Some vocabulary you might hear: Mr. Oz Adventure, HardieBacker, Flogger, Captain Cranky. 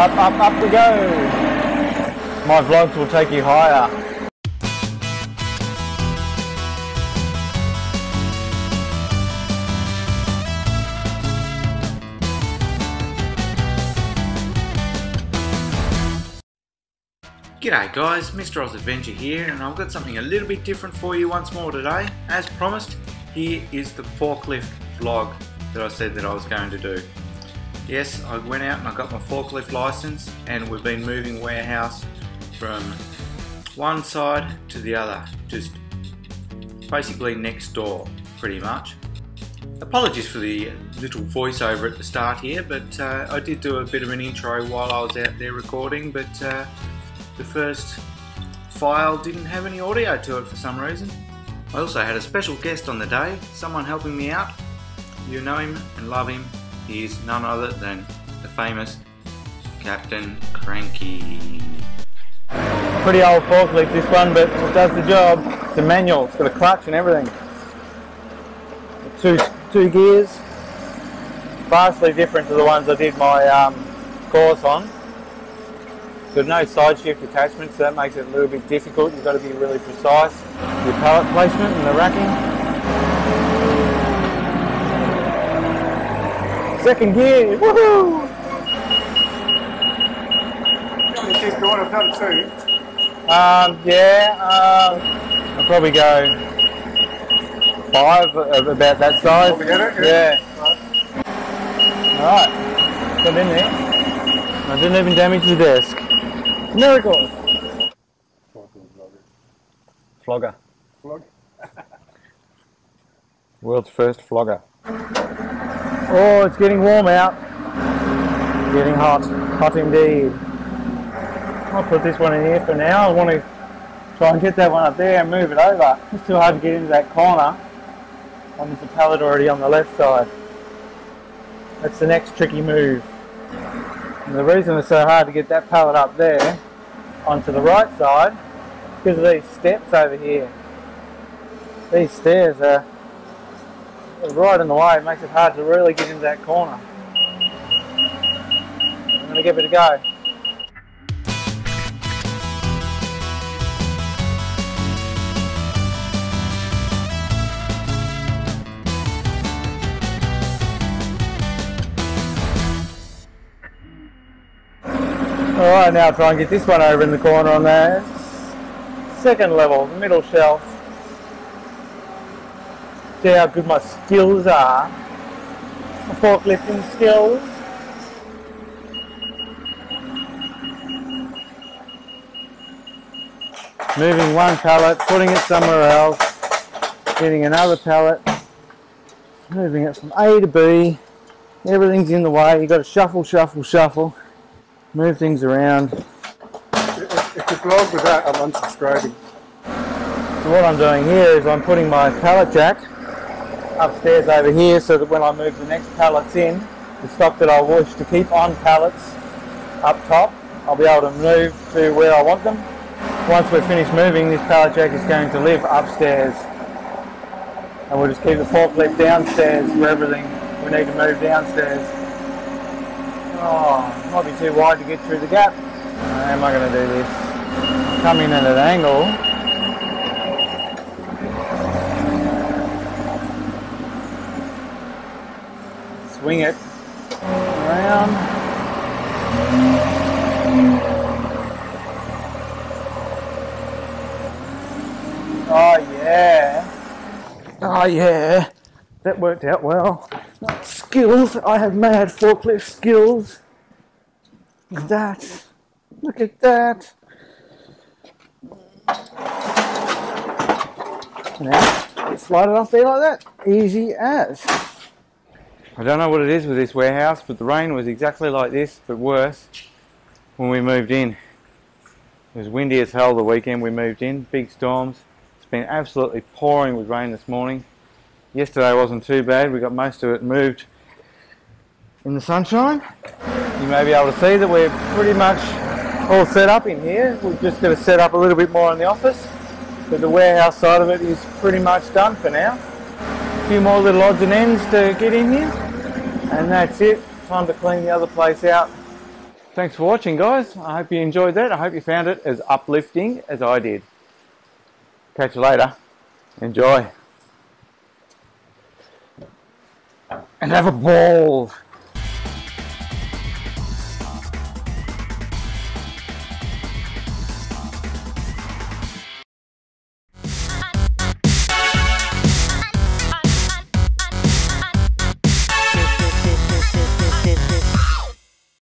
Up, up, up we go. My vlogs will take you higher. G'day guys, Mr. Oz Adventure here, and I've got something a little bit different for you once more today. As promised, here is the forklift vlog that I said that I was going to do. Yes, I went out and I got my forklift license, and we've been moving warehouse from one side to the other, just basically next door, pretty much. Apologies for the little voiceover at the start here, but I did do a bit of an intro while I was out there recording, but the first file didn't have any audio to it for some reason. I also had a special guest on the day, someone helping me out. You know him and love him. He is none other than the famous Captain Cranky. Pretty old forklift this one, but it does the job. It's a manual, it's got a clutch and everything. Two gears, vastly different to the ones I did my course on. There's no side shift attachment, so that makes it a little bit difficult. You've got to be really precise with pallet placement and the racking. Second gear, woohoo! Keep going, I've done two. I'll probably go 5 of about that size. Altogether? Yeah. Alright, got in there. I didn't even damage the desk. Miracle! Flogger. Flog? World's first flogger. Oh, it's getting warm out. Getting hot. Hot indeed. I'll put this one in here for now. I want to try and get that one up there and move it over. It's too hard to get into that corner. Oh, there's a pallet already on the left side. That's the next tricky move. And the reason it's so hard to get that pallet up there onto the right side is because of these steps over here. These stairs are right in the way. It makes it hard to really get into that corner. I'm going to give it a go. Alright, now I'll try and get this one over in the corner on there. Second level, middle shelf. See how good my skills are. My forklifting skills. Moving one pallet, putting it somewhere else, getting another pallet, moving it from A to B. Everything's in the way. You've got to shuffle, shuffle, shuffle. Move things around. If you vlog with that, I'm unsubscribing. So what I'm doing here is I'm putting my pallet jack upstairs over here so that when I move the next pallets in, the stock that I wish to keep on pallets up top, I'll be able to move to where I want them. Once we're finished moving, this pallet jack is going to live upstairs, and we'll just keep the forklift downstairs for everything we need to move downstairs. Oh, might be too wide to get through the gap. How am I going to do this? Come in at an angle. Swing it around. Oh yeah. Oh yeah. That worked out well. Skills. I have mad forklift skills. Look at that. Look at that. Now, slide it off there like that. Easy as. I don't know what it is with this warehouse, but the rain was exactly like this, but worse, when we moved in. It was windy as hell the weekend we moved in, big storms. It's been absolutely pouring with rain this morning. Yesterday wasn't too bad, we got most of it moved in the sunshine. You may be able to see that we're pretty much all set up in here. We're just going to set up a little bit more in the office, but the warehouse side of it is pretty much done for now. A few more little odds and ends to get in here. And that's it, time to clean the other place out. Thanks for watching, guys. I hope you enjoyed that. I hope you found it as uplifting as I did. Catch you later. Enjoy. And have a ball.